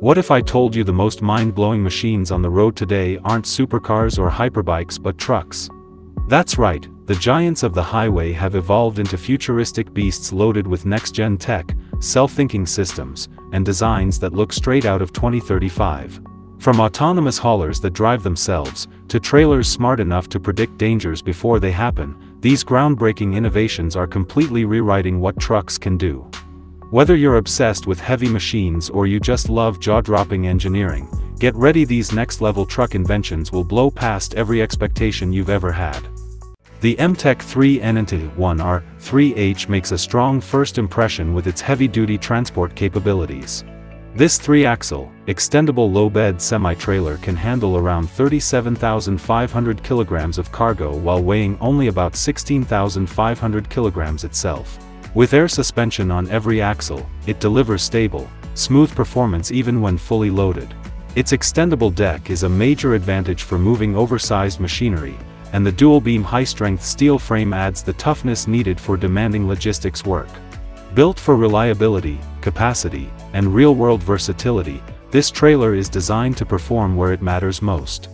What if I told you the most mind-blowing machines on the road today aren't supercars or hyperbikes but trucks? That's right, the giants of the highway have evolved into futuristic beasts loaded with next-gen tech, self-thinking systems, and designs that look straight out of 2035. From autonomous haulers that drive themselves, to trailers smart enough to predict dangers before they happen, these groundbreaking innovations are completely rewriting what trucks can do. Whether you're obsessed with heavy machines or you just love jaw-dropping engineering, get ready, these next-level truck inventions will blow past every expectation you've ever had. The EMTECH 3 NNT-1R-3H makes a strong first impression with its heavy-duty transport capabilities. This 3-axle, extendable low-bed semi-trailer can handle around 37,500 kilograms of cargo while weighing only about 16,500 kilograms itself. With air suspension on every axle, it delivers stable, smooth performance even when fully loaded. Its extendable deck is a major advantage for moving oversized machinery, and the dual-beam high-strength steel frame adds the toughness needed for demanding logistics work. Built for reliability, capacity, and real-world versatility, this trailer is designed to perform where it matters most.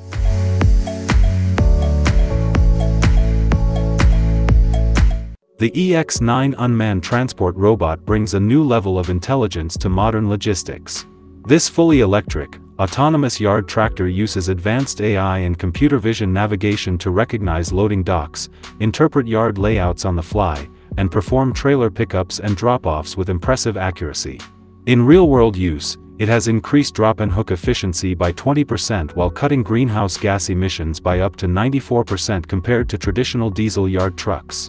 The EX9 unmanned transport robot brings a new level of intelligence to modern logistics. This fully electric, autonomous yard tractor uses advanced AI and computer vision navigation to recognize loading docks, interpret yard layouts on the fly, and perform trailer pickups and drop-offs with impressive accuracy. In real-world use, it has increased drop-and-hook efficiency by 20% while cutting greenhouse gas emissions by up to 94% compared to traditional diesel yard trucks.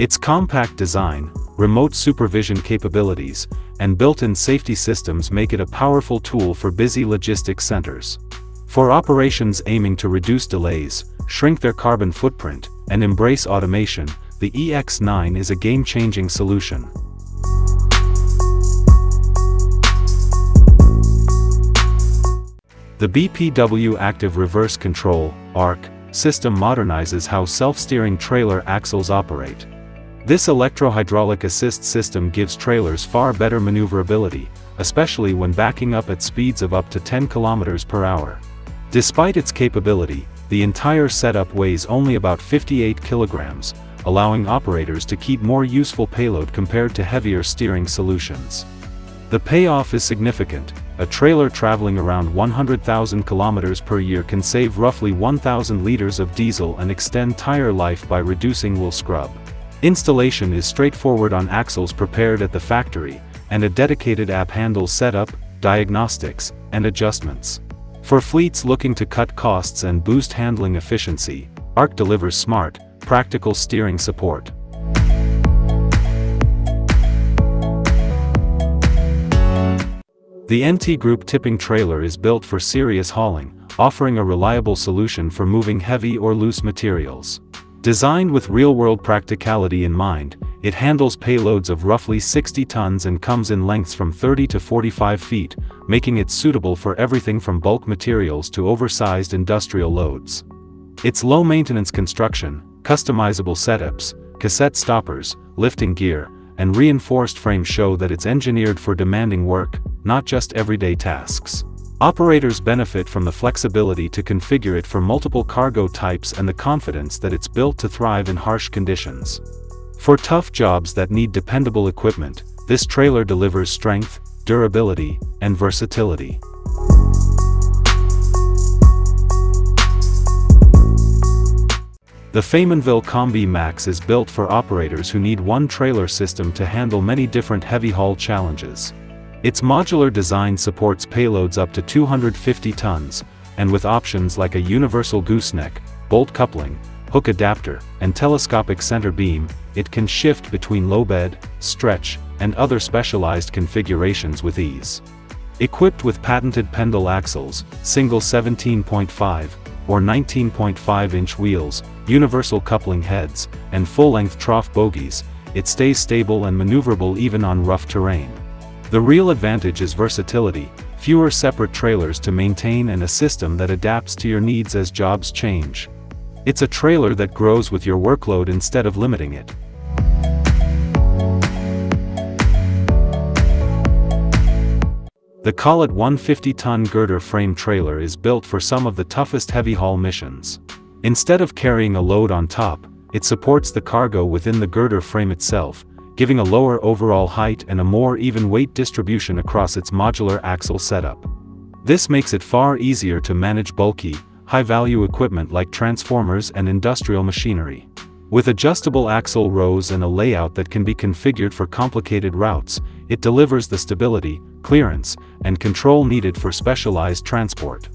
Its compact design, remote supervision capabilities, and built-in safety systems make it a powerful tool for busy logistics centers. For operations aiming to reduce delays, shrink their carbon footprint, and embrace automation, the EX9 is a game-changing solution. The BPW Active Reverse Control (ARC) system modernizes how self-steering trailer axles operate. This electro-hydraulic assist system gives trailers far better maneuverability, especially when backing up at speeds of up to 10 km per hour. Despite its capability, the entire setup weighs only about 58 kg, allowing operators to keep more useful payload compared to heavier steering solutions. The payoff is significant. A trailer traveling around 100,000 km per year can save roughly 1,000 liters of diesel and extend tire life by reducing wheel scrub. Installation is straightforward on axles prepared at the factory, and a dedicated app handles setup, diagnostics, and adjustments. For fleets looking to cut costs and boost handling efficiency, ARC delivers smart, practical steering support. The NT Group tipping trailer is built for serious hauling, offering a reliable solution for moving heavy or loose materials. Designed with real-world practicality in mind, it handles payloads of roughly 60 tons and comes in lengths from 30 to 45 feet, making it suitable for everything from bulk materials to oversized industrial loads. Its low-maintenance construction, customizable setups, cassette stoppers, lifting gear, and reinforced frame show that it's engineered for demanding work, not just everyday tasks. Operators benefit from the flexibility to configure it for multiple cargo types and the confidence that it's built to thrive in harsh conditions. For tough jobs that need dependable equipment, this trailer delivers strength, durability, and versatility. The Faymonville Combi Max is built for operators who need one trailer system to handle many different heavy haul challenges. Its modular design supports payloads up to 250 tons, and with options like a universal gooseneck, bolt coupling, hook adapter, and telescopic center beam, it can shift between low bed, stretch, and other specialized configurations with ease. Equipped with patented pendle axles, single 17.5 or 19.5-inch wheels, universal coupling heads, and full-length trough bogies, it stays stable and maneuverable even on rough terrain. The real advantage is versatility, fewer separate trailers to maintain and a system that adapts to your needs as jobs change. It's a trailer that grows with your workload instead of limiting it. The Collett 150-ton girder frame trailer is built for some of the toughest heavy-haul missions. Instead of carrying a load on top, it supports the cargo within the girder frame itself, giving a lower overall height and a more even weight distribution across its modular axle setup. This makes it far easier to manage bulky, high-value equipment like transformers and industrial machinery. With adjustable axle rows and a layout that can be configured for complicated routes, it delivers the stability, clearance, and control needed for specialized transport.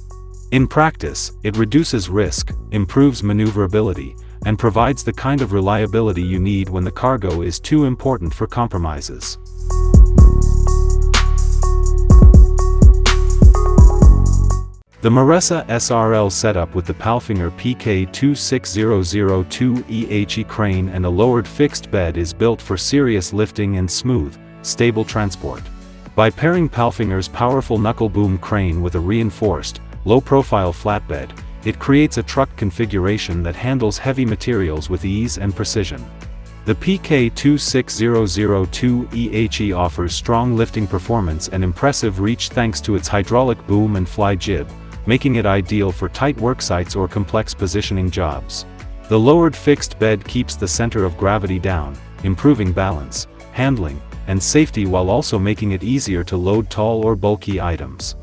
In practice, it reduces risk, improves maneuverability, and provides the kind of reliability you need when the cargo is too important for compromises. The Moressa Srl setup with the Palfinger PK26002EHE crane and a lowered fixed bed is built for serious lifting and smooth, stable transport. By pairing Palfinger's powerful knuckle boom crane with a reinforced, low-profile flatbed, it creates a truck configuration that handles heavy materials with ease and precision. The PK26002EHE offers strong lifting performance and impressive reach thanks to its hydraulic boom and fly jib, making it ideal for tight worksites or complex positioning jobs. The lowered fixed bed keeps the center of gravity down, improving balance, handling, and safety while also making it easier to load tall or bulky items.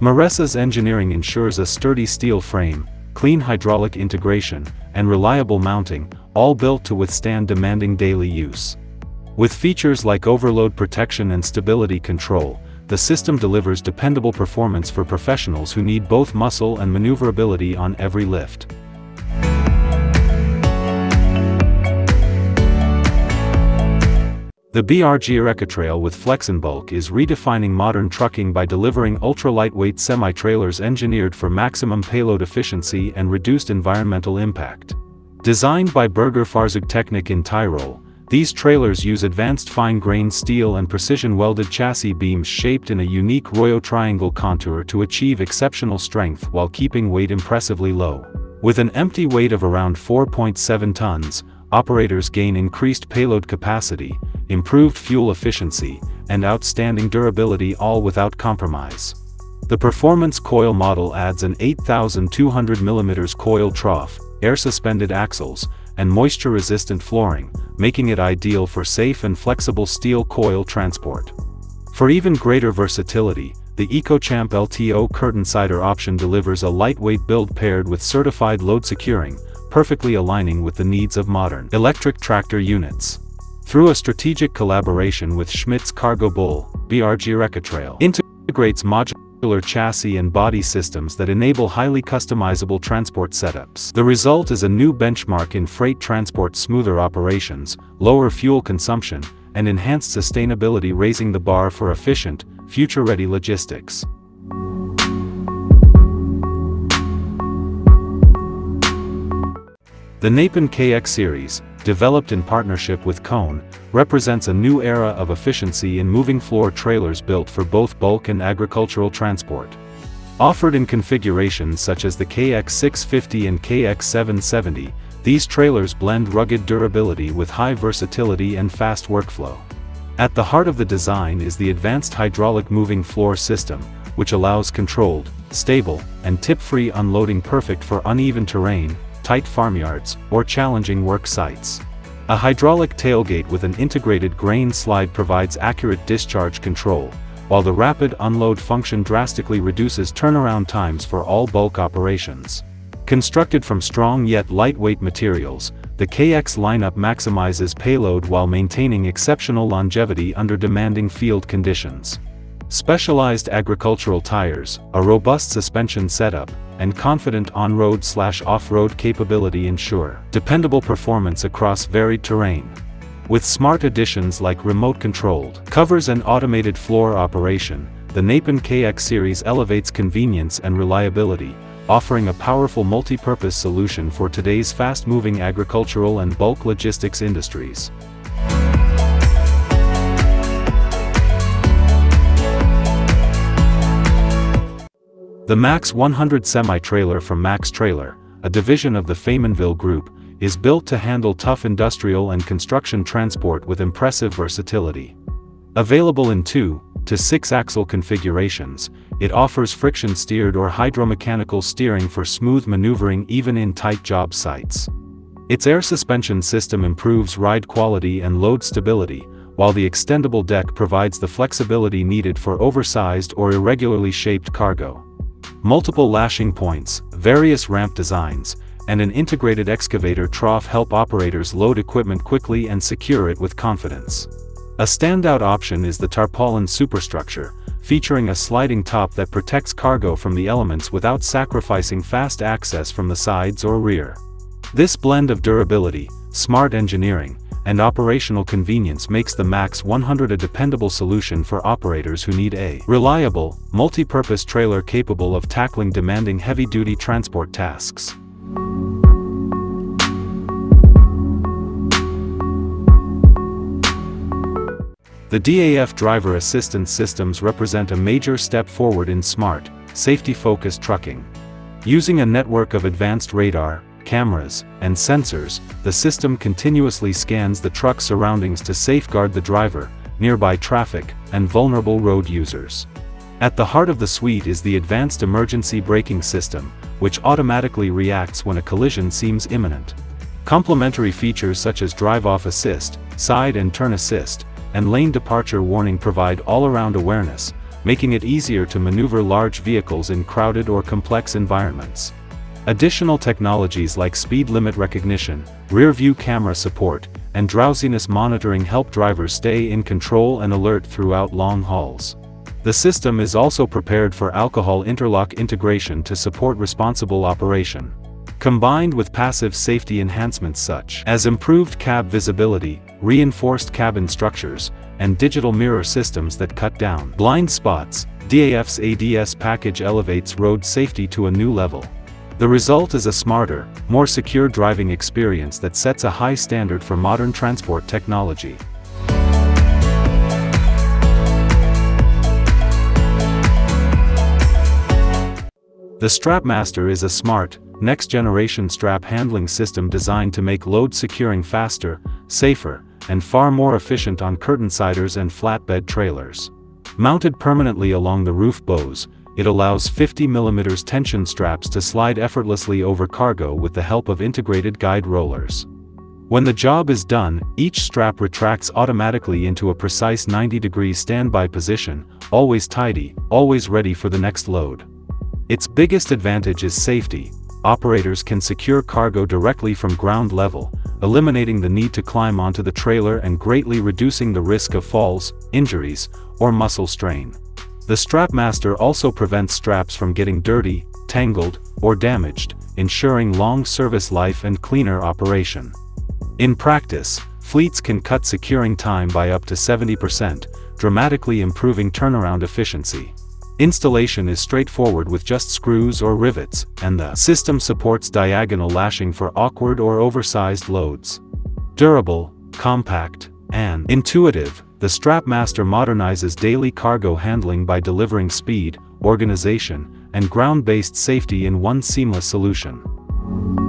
Moressa's engineering ensures a sturdy steel frame, clean hydraulic integration, and reliable mounting, all built to withstand demanding daily use. With features like overload protection and stability control, the system delivers dependable performance for professionals who need both muscle and maneuverability on every lift. The BERGER ecotrail with Flexinbulk is redefining modern trucking by delivering ultra-lightweight semi-trailers engineered for maximum payload efficiency and reduced environmental impact. Designed by Berger Fahrzeugtechnik in Tyrol, these trailers use advanced fine-grained steel and precision-welded chassis beams shaped in a unique Royo triangle contour to achieve exceptional strength while keeping weight impressively low. With an empty weight of around 4.7 tons, operators gain increased payload capacity, improved fuel efficiency, and outstanding durability, all without compromise. The performance coil model adds an 8,200 mm coil trough, air-suspended axles, and moisture-resistant flooring, making it ideal for safe and flexible steel coil transport. For even greater versatility, the EcoChamp LTO curtain sider option delivers a lightweight build paired with certified load securing, perfectly aligning with the needs of modern electric tractor units. Through a strategic collaboration with Schmitz Cargo Bull, BERGER ecotrail integrates modular chassis and body systems that enable highly customizable transport setups. The result is a new benchmark in freight transport, smoother operations, lower fuel consumption, and enhanced sustainability, raising the bar for efficient, future-ready logistics. The Knapen KX Series, developed in partnership with Cone, represents a new era of efficiency in moving floor trailers built for both bulk and agricultural transport. Offered in configurations such as the KX650 and KX770, these trailers blend rugged durability with high versatility and fast workflow. At the heart of the design is the advanced hydraulic moving floor system, which allows controlled, stable, and tip-free unloading, perfect for uneven terrain, tight farmyards, or challenging work sites. A hydraulic tailgate with an integrated grain slide provides accurate discharge control, while the rapid unload function drastically reduces turnaround times for all bulk operations. Constructed from strong yet lightweight materials, the KX lineup maximizes payload while maintaining exceptional longevity under demanding field conditions. Specialized agricultural tires, a robust suspension setup, and confident on-road/off-road capability ensure dependable performance across varied terrain. With smart additions like remote-controlled covers and automated floor operation, the Knapen KX Series elevates convenience and reliability, offering a powerful multi-purpose solution for today's fast-moving agricultural and bulk logistics industries. The Max 100 semi-trailer from Max Trailer, a division of the Faymonville Group, is built to handle tough industrial and construction transport with impressive versatility. Available in 2, to 6-axle configurations, it offers friction-steered or hydromechanical steering for smooth maneuvering even in tight job sites. Its air suspension system improves ride quality and load stability, while the extendable deck provides the flexibility needed for oversized or irregularly shaped cargo. Multiple lashing points, various ramp designs, and an integrated excavator trough help operators load equipment quickly and secure it with confidence. A standout option is the tarpaulin superstructure, featuring a sliding top that protects cargo from the elements without sacrificing fast access from the sides or rear. This blend of durability, smart engineering, and operational convenience makes the Max 100 a dependable solution for operators who need a reliable, multi-purpose trailer capable of tackling demanding heavy-duty transport tasks. The DAF driver assistance systems represent a major step forward in smart, safety-focused trucking. Using a network of advanced radar, cameras, and sensors, the system continuously scans the truck's surroundings to safeguard the driver, nearby traffic, and vulnerable road users. At the heart of the suite is the advanced emergency braking system, which automatically reacts when a collision seems imminent. Complementary features such as drive-off assist, side and turn assist, and lane departure warning provide all-around awareness, making it easier to maneuver large vehicles in crowded or complex environments. Additional technologies like speed limit recognition, rear-view camera support, and drowsiness monitoring help drivers stay in control and alert throughout long hauls. The system is also prepared for alcohol interlock integration to support responsible operation. Combined with passive safety enhancements such as improved cab visibility, reinforced cabin structures, and digital mirror systems that cut down blind spots, DAF's ADS package elevates road safety to a new level. The result is a smarter, more secure driving experience that sets a high standard for modern transport technology. The StrapMaster is a smart, next-generation strap handling system designed to make load securing faster, safer, and far more efficient on curtainsiders and flatbed trailers. Mounted permanently along the roof bows, it allows 50mm tension straps to slide effortlessly over cargo with the help of integrated guide rollers. When the job is done, each strap retracts automatically into a precise 90-degree standby position, always tidy, always ready for the next load. Its biggest advantage is safety. Operators can secure cargo directly from ground level, eliminating the need to climb onto the trailer and greatly reducing the risk of falls, injuries, or muscle strain. The StrapMaster also prevents straps from getting dirty, tangled, or damaged, ensuring long service life and cleaner operation. In practice, fleets can cut securing time by up to 70%, dramatically improving turnaround efficiency. Installation is straightforward with just screws or rivets, and the system supports diagonal lashing for awkward or oversized loads. Durable, compact, and intuitive, the StrapMaster modernizes daily cargo handling by delivering speed, organization, and ground-based safety in one seamless solution.